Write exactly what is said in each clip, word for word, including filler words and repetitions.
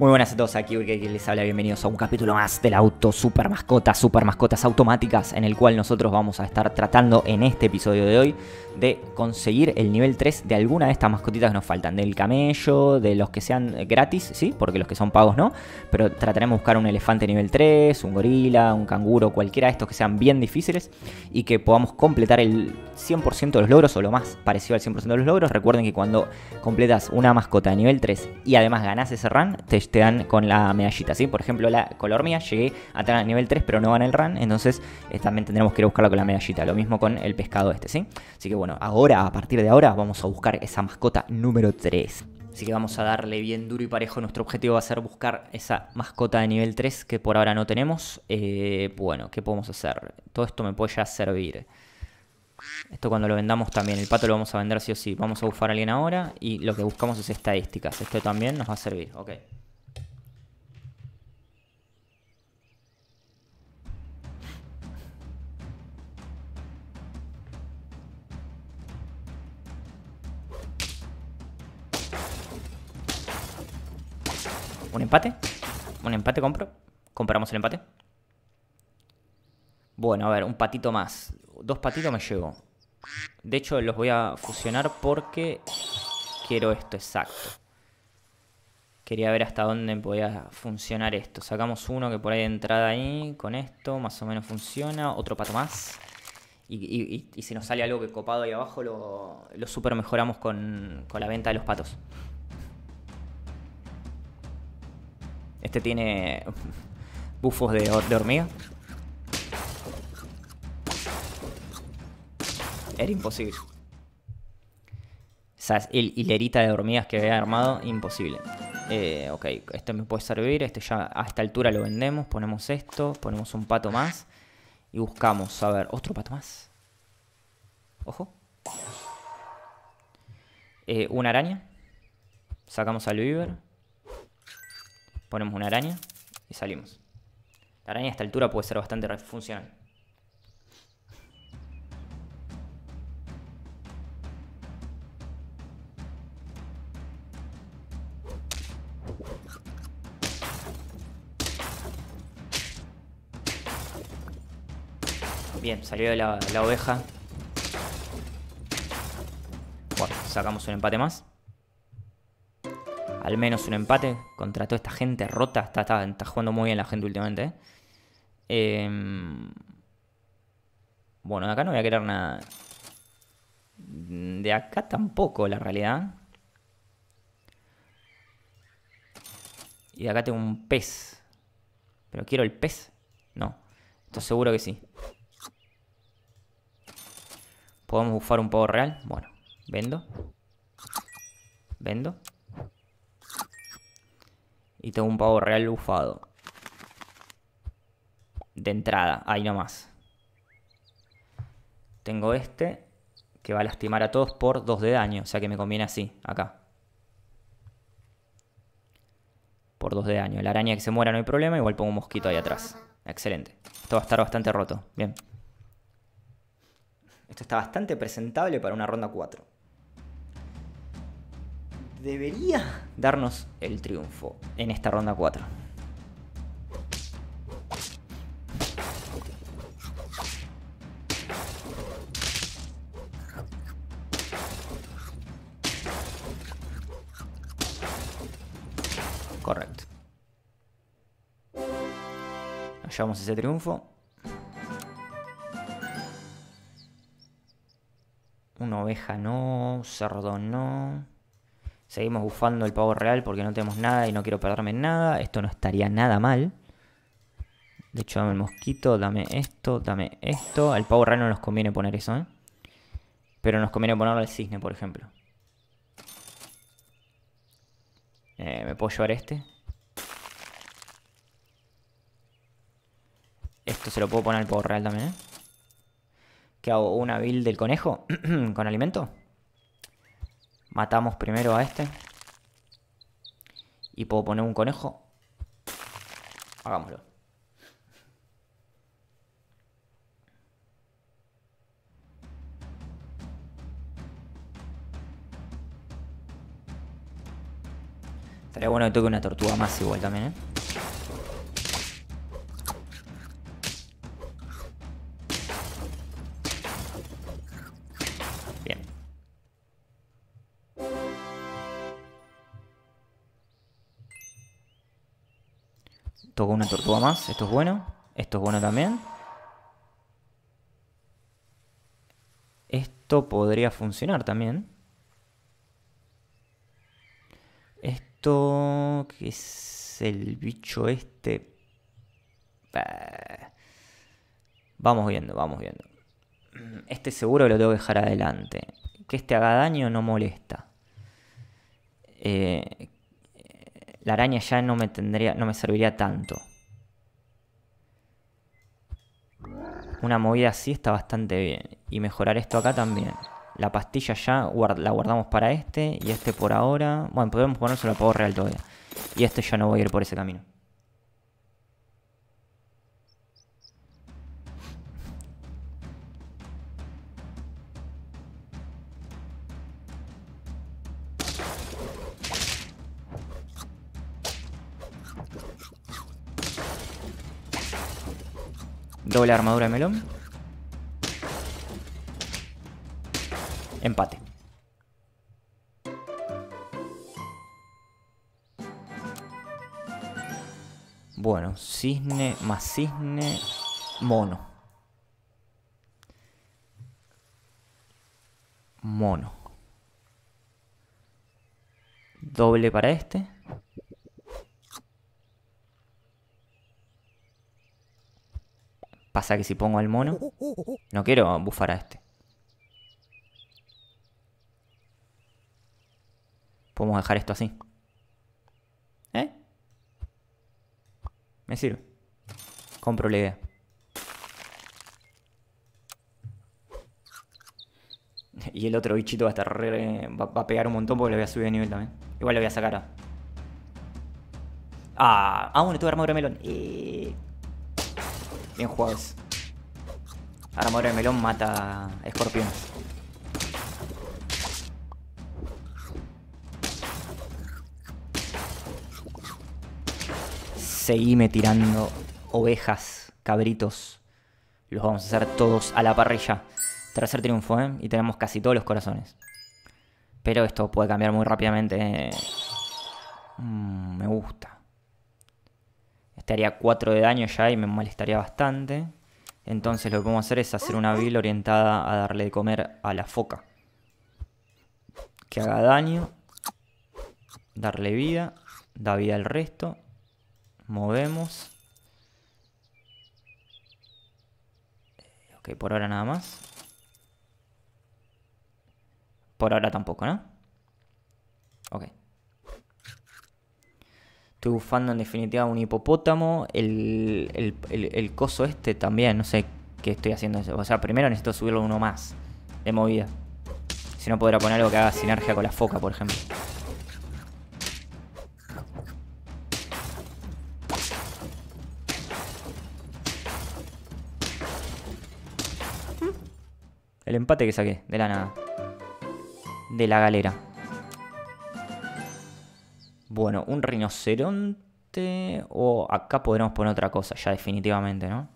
Muy buenas a todos, aquí que les habla, bienvenidos a un capítulo más del auto super mascotas, super mascotas automáticas, en el cual nosotros vamos a estar tratando en este episodio de hoy de conseguir el nivel tres de alguna de estas mascotitas que nos faltan, del camello, de los que sean gratis, sí, porque los que son pagos no, pero trataremos de buscar un elefante nivel tres, un gorila, un canguro, cualquiera de estos que sean bien difíciles y que podamos completar el cien por ciento de los logros o lo más parecido al cien por ciento de los logros. Recuerden que cuando completas una mascota de nivel tres y además ganas ese run, te te dan con la medallita, ¿sí? Por ejemplo, la color mía, llegué a tener nivel tres, pero no van el run, entonces eh, también tendremos que ir a buscarla con la medallita. Lo mismo con el pescado este, ¿sí? Así que bueno, ahora, a partir de ahora, vamos a buscar esa mascota número tres. Así que vamos a darle bien duro y parejo. Nuestro objetivo va a ser buscar esa mascota de nivel tres que por ahora no tenemos. Eh, bueno, ¿qué podemos hacer? Todo esto me puede ya servir. Esto cuando lo vendamos también, el pato lo vamos a vender sí o sí. Vamos a buscar a alguien ahora y lo que buscamos es estadísticas. Esto también nos va a servir, ok. ¿Un empate? ¿Un empate compro? ¿Compramos el empate? Bueno, a ver, un patito más. Dos patitos me llevo. De hecho, los voy a fusionar porque quiero esto, exacto. Quería ver hasta dónde podía funcionar esto. Sacamos uno que por ahí de entrada ahí. Con esto, más o menos funciona. Otro pato más. Y, y, y si nos sale algo que copado ahí abajo, lo, lo super mejoramos con, con la venta de los patos. Este tiene bufos de, de hormiga. Era imposible. O sea, el hilerita de hormigas que había armado, imposible. Eh, ok, este me puede servir. Este ya a esta altura lo vendemos. Ponemos esto, ponemos un pato más. Y buscamos, a ver, otro pato más. Ojo. Eh, una araña. Sacamos al beaver. Ponemos una araña y salimos. La araña a esta altura puede ser bastante funcional. Bien, salió de la, la oveja. Bueno, sacamos un empate más. Al menos un empate contra toda esta gente rota. Está, está, está jugando muy bien la gente últimamente, ¿eh? Eh, bueno, de acá no voy a querer nada. De acá tampoco, la realidad. Y de acá tengo un pez. ¿Pero quiero el pez? No. Esto seguro que sí. ¿Podemos bufar un pavo real? Bueno, vendo. Vendo. Y tengo un pavo real bufado. De entrada, ahí nomás. Tengo este, que va a lastimar a todos por dos de daño. O sea que me conviene así, acá. Por dos de daño. La araña que se muera no hay problema, igual pongo un mosquito ahí atrás. Excelente. Esto va a estar bastante roto. Bien. Esto está bastante presentable para una ronda cuatro. Debería darnos el triunfo en esta ronda cuatro. Correcto. Nos llevamos ese triunfo. Una oveja no, un cerdo no. Seguimos bufando el pavo real porque no tenemos nada y no quiero perderme nada. Esto no estaría nada mal. De hecho, dame el mosquito, dame esto, dame esto. Al pavo real no nos conviene poner eso, ¿eh? Pero nos conviene ponerlo al cisne, por ejemplo. Eh, ¿Me puedo llevar este? Esto se lo puedo poner al pavo real también, ¿eh? ¿Qué hago? ¿Una build del conejo? ¿Con alimento? Matamos primero a este. Y puedo poner un conejo. Hagámoslo. Estaría bueno que toque una tortuga más igual también, ¿eh? Bien. Toco una tortuga más. Esto es bueno. Esto es bueno también. Esto podría funcionar también. Esto... ¿Qué es el bicho este? Vamos viendo, vamos viendo. Este seguro que lo tengo que dejar adelante. Que este haga daño no molesta. Eh, la araña ya no me tendría, no me serviría tanto. Una movida así está bastante bien. Y mejorar esto acá también. La pastilla ya guard la guardamos para este. Y este por ahora... Bueno, podemos ponérselo a pavo real todavía. Y este yo no voy a ir por ese camino. Doble armadura de melón. Empate. Bueno, cisne más cisne, mono. Mono. Doble para este. Pasa que si pongo al mono, no quiero bufar a este. Podemos dejar esto así. ¿Eh? Me sirve. Compro la idea. Y el otro bichito va a estar re, va, va a pegar un montón porque le voy a subir de nivel también. Igual le voy a sacar a... Ah, ah, bueno, tuve armadura de melón. Eh... Bien jugados. Armadura de melón mata escorpiones. Seguime tirando ovejas, cabritos. Los vamos a hacer todos a la parrilla. Tercer triunfo, ¿eh? Y tenemos casi todos los corazones. Pero esto puede cambiar muy rápidamente. Mm, me gusta. Este haría cuatro de daño ya y me molestaría bastante. Entonces lo que podemos hacer es hacer una build orientada a darle de comer a la foca. Que haga daño. Darle vida. Da vida al resto. Movemos. Ok, por ahora nada más. Por ahora tampoco, ¿no? Ok. Estoy bufando en definitiva un hipopótamo. El, el, el, el coso este también. No sé qué estoy haciendo. O sea, primero necesito subirlo uno más. De movida. Si no, podrá poner algo que haga sinergia con la foca, por ejemplo. El empate que saqué. De la nada. De la galera. Bueno, un rinoceronte o oh, acá podremos poner otra cosa ya definitivamente, ¿no?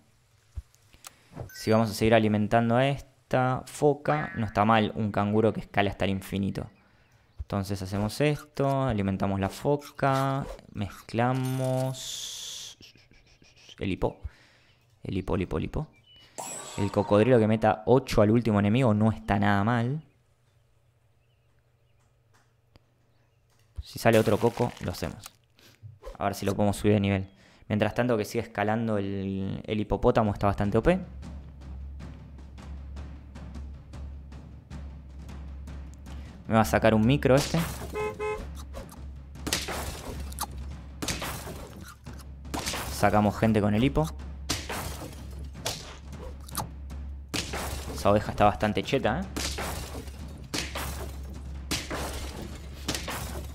Si vamos a seguir alimentando a esta foca, no está mal un canguro que escala hasta el infinito. Entonces hacemos esto, alimentamos la foca, mezclamos el hipo, el hipo, el hipo, el hipo. El cocodrilo que meta ocho al último enemigo no está nada mal. Si sale otro coco, lo hacemos. A ver si lo podemos subir de nivel. Mientras tanto que sigue escalando el, el hipopótamo, está bastante O P. Me va a sacar un micro este. Sacamos gente con el hipo. Esa oveja está bastante cheta, ¿eh?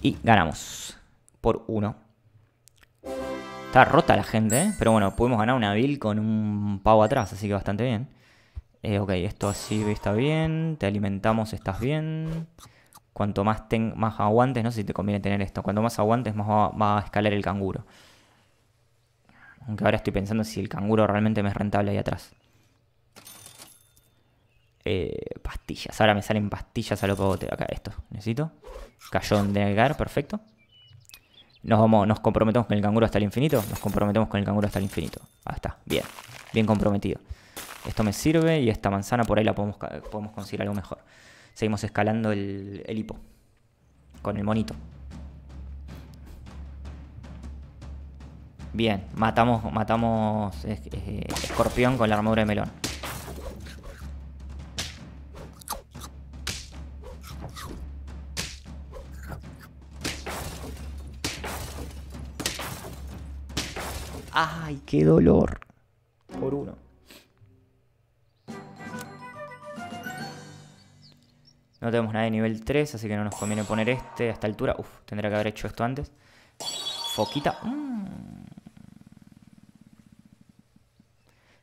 Y ganamos. Por uno. Está rota la gente, ¿eh? Pero bueno, pudimos ganar una build con un pavo atrás. Así que bastante bien. Eh, ok, esto así está bien. Te alimentamos, estás bien. cuanto más, ten, más aguantes, no sé si te conviene tener esto, cuanto más aguantes más va, va a escalar el canguro. Aunque ahora estoy pensando si el canguro realmente me es rentable ahí atrás. Eh, pastillas, ahora me salen pastillas a lo pavote. Acá esto, necesito. Cayó donde caer, perfecto. Nos vamos, nos comprometemos con el canguro hasta el infinito. Nos comprometemos con el canguro hasta el infinito. Ahí está, bien, bien comprometido. Esto me sirve y esta manzana por ahí la podemos, podemos conseguir algo mejor. Seguimos escalando el, el hipo. Con el monito. Bien, matamos, matamos eh, eh, escorpión con la armadura de melón. ¡Ay, qué dolor! Por uno. No tenemos nada de nivel tres, así que no nos conviene poner este a esta altura. Uf, tendría que haber hecho esto antes. Foquita. Mm.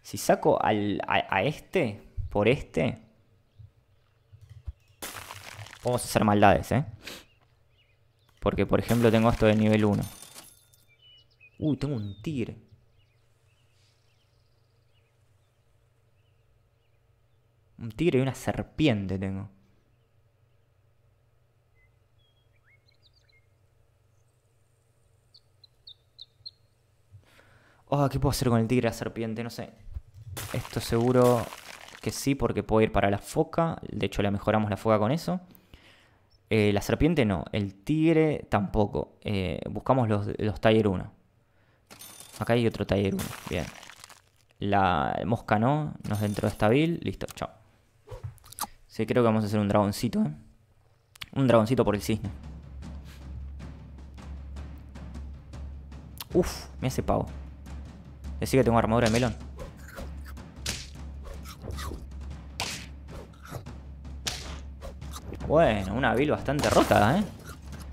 Si saco al, a, a este, por este, podemos hacer maldades, ¿eh? Porque, por ejemplo, tengo esto del nivel uno. Uy, tengo un tigre. Un tigre y una serpiente tengo. Oh, ¿qué puedo hacer con el tigre y la serpiente? No sé. Esto seguro que sí, porque puedo ir para la foca. De hecho, la mejoramos la foca con eso. Eh, la serpiente no. El tigre tampoco. Eh, buscamos los, los Tier uno. Acá hay otro Tier uno. Bien. La mosca no. Nos entró estabil. Listo, chao. Sí, creo que vamos a hacer un dragoncito, ¿eh? Un dragoncito por el cisne. Uf, me hace pavo. Decía que tengo armadura de melón. Bueno, una build bastante rota, ¿eh?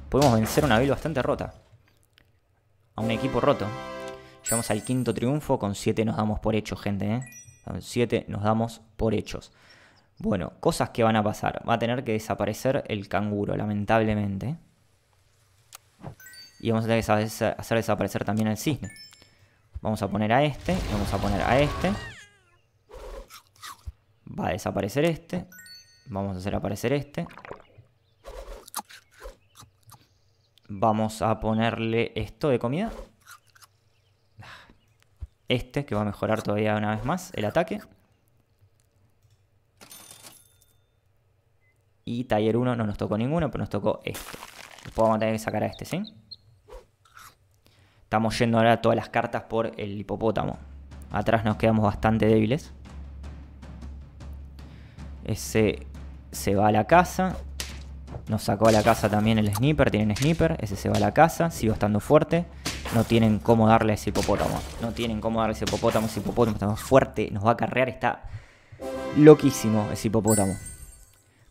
Podemos vencer una build bastante rota. A un equipo roto. Llegamos al quinto triunfo. Con siete nos damos por hechos, gente, ¿eh? Con siete nos damos por hechos. Bueno, cosas que van a pasar. Va a tener que desaparecer el canguro, lamentablemente. Y vamos a tener que hacer desaparecer también al cisne. Vamos a poner a este, vamos a poner a este. Va a desaparecer este. Vamos a hacer aparecer este. Vamos a ponerle esto de comida. Este, que va a mejorar todavía una vez más el ataque. Y Tier uno no nos tocó ninguno, pero nos tocó esto. Después vamos a tener que sacar a este, ¿sí? Estamos yendo ahora todas las cartas por el hipopótamo. Atrás nos quedamos bastante débiles. Ese se va a la casa. Nos sacó a la casa también el sniper. Tienen sniper. Ese se va a la casa. Sigo estando fuerte. No tienen cómo darle a ese hipopótamo. No tienen cómo darle a ese hipopótamo. Ese hipopótamo está más fuerte. Nos va a carrear. Está loquísimo ese hipopótamo.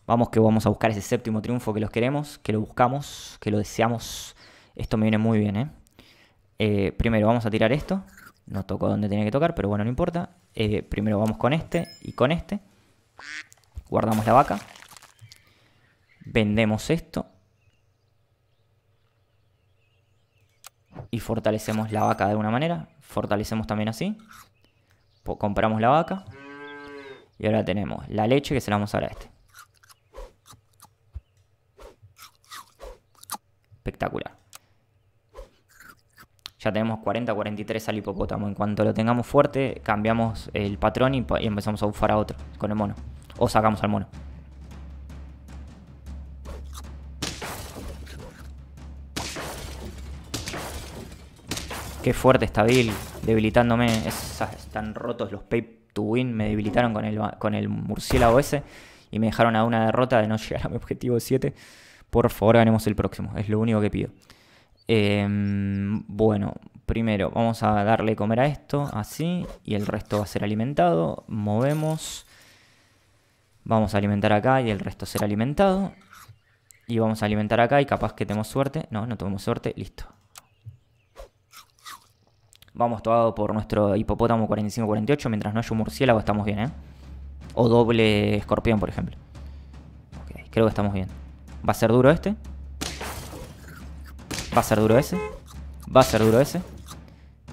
Vamos que vamos a buscar ese séptimo triunfo que los queremos. Que lo buscamos. Que lo deseamos. Esto me viene muy bien, ¿eh? Eh, primero vamos a tirar esto. No tocó donde tenía que tocar, pero bueno, no importa. Eh, primero vamos con este y con este. Guardamos la vaca. Vendemos esto. Y fortalecemos la vaca de alguna manera. Fortalecemos también así. Compramos la vaca. Y ahora tenemos la leche que se la vamos a dar a este. Espectacular. Ya tenemos cuarenta a cuarenta y tres al hipopótamo. En cuanto lo tengamos fuerte, cambiamos el patrón y, y empezamos a bufar a otro con el mono. O sacamos al mono. Qué fuerte está Bill, debilitándome. Esas, están rotos los pay to win. Me debilitaron con el, con el murciélago ese. Y me dejaron a una derrota de no llegar a mi objetivo siete. Por favor, ganemos el próximo. Es lo único que pido. Eh, bueno, primero vamos a darle comer a esto, así, y el resto va a ser alimentado. Movemos. Vamos a alimentar acá y el resto será alimentado. Y vamos a alimentar acá y capaz que tenemos suerte. No, no tuvimos suerte, listo. Vamos tomado por nuestro hipopótamo cuarenta y cinco cuarenta y ocho. Mientras no haya un murciélago estamos bien, ¿eh? O doble escorpión, por ejemplo. Okay, creo que estamos bien. Va a ser duro este. Va a ser duro ese. Va a ser duro ese.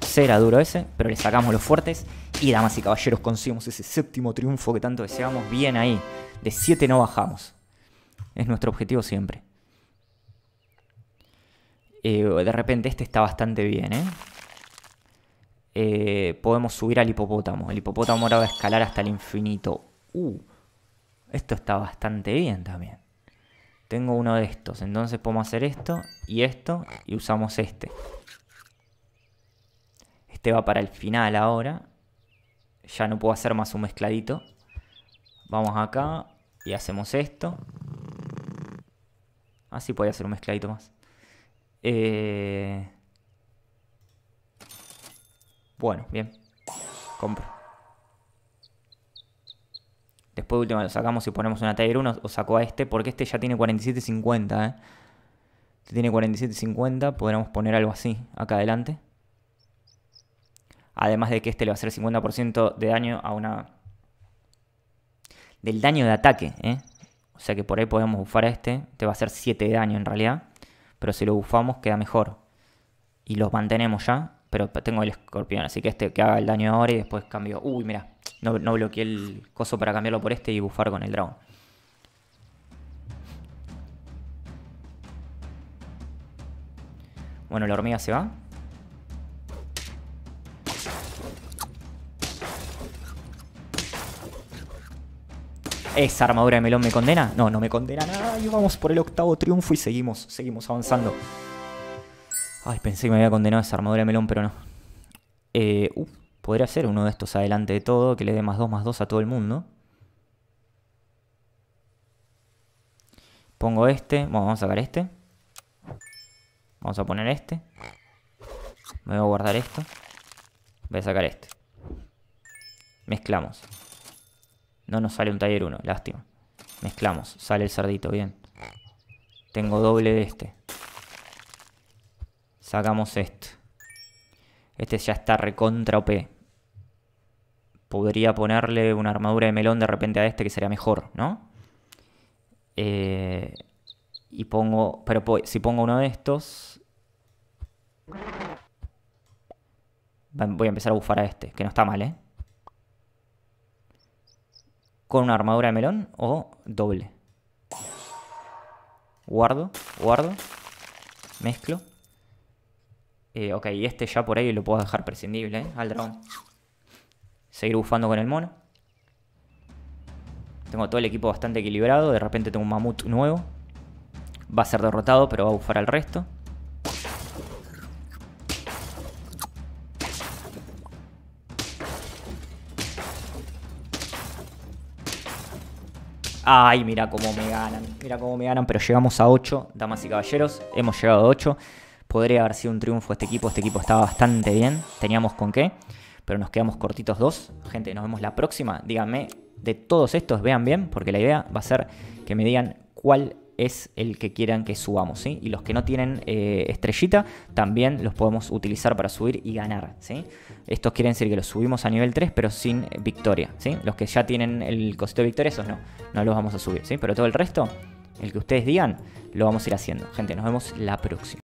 Será duro ese. Pero le sacamos los fuertes. Y damas y caballeros, conseguimos ese séptimo triunfo que tanto deseamos. Bien ahí. De siete no bajamos. Es nuestro objetivo siempre. Eh, de repente este está bastante bien, ¿eh? Eh, podemos subir al hipopótamo. El hipopótamo ahora va a escalar hasta el infinito. Uh, esto está bastante bien también. Tengo uno de estos. Entonces podemos hacer esto y esto. Y usamos este. Este va para el final ahora. Ya no puedo hacer más un mezcladito. Vamos acá y hacemos esto. Ah, sí, podía hacer un mezcladito más. Eh... Bueno, bien. Compro. Después de última lo sacamos y ponemos una Tiger uno. O saco a este porque este ya tiene cuarenta y siete cincuenta, ¿eh? Este tiene cuarenta y siete cincuenta. Podríamos poner algo así acá adelante. Además de que este le va a hacer cincuenta por ciento de daño a una... Del daño de ataque, ¿eh? O sea que por ahí podemos bufar a este. Este va a hacer siete de daño en realidad. Pero si lo bufamos queda mejor. Y los mantenemos ya. Pero tengo el escorpión, así que este que haga el daño ahora y después cambio. Uy, mira, no, no bloqueé el coso para cambiarlo por este y bufar con el dragón. Bueno, la hormiga se va. ¿Esa armadura de melón me condena? No, no me condena nada. Y vamos por el octavo triunfo y seguimos, seguimos avanzando. Ay, pensé que me había condenado esa armadura de melón, pero no. Eh, uh, podría ser uno de estos adelante de todo, que le dé más dos, más dos a todo el mundo. Pongo este. Bueno, vamos a sacar este. Vamos a poner este. Me voy a guardar esto. Voy a sacar este. Mezclamos. No nos sale un taller uno, lástima. Mezclamos. Sale el cerdito, bien. Tengo doble de este. Sacamos esto. Este ya está recontra O P. Podría ponerle una armadura de melón de repente a este que sería mejor, ¿no? Eh, y pongo... Pero si pongo uno de estos... Voy a empezar a bufar a este, que no está mal, ¿eh? ¿Con una armadura de melón o doble? Guardo, guardo. Mezclo. Eh, ok, y este ya por ahí lo puedo dejar prescindible, ¿eh? Al dragón. Seguir bufando con el mono. Tengo todo el equipo bastante equilibrado. De repente tengo un mamut nuevo. Va a ser derrotado, pero va a bufar al resto. Ay, mira cómo me ganan. Mira cómo me ganan, pero llegamos a ocho, damas y caballeros. Hemos llegado a ocho. Podría haber sido un triunfo este equipo. Este equipo estaba bastante bien. Teníamos con qué. Pero nos quedamos cortitos dos. Gente, nos vemos la próxima. Díganme de todos estos. Vean bien. Porque la idea va a ser que me digan cuál es el que quieran que subamos, ¿sí? Y los que no tienen eh, estrellita, también los podemos utilizar para subir y ganar, ¿sí? Estos quieren decir que los subimos a nivel tres, pero sin victoria, ¿sí? Los que ya tienen el cosito de victoria, esos no. No los vamos a subir, ¿sí? Pero todo el resto, el que ustedes digan, lo vamos a ir haciendo. Gente, nos vemos la próxima.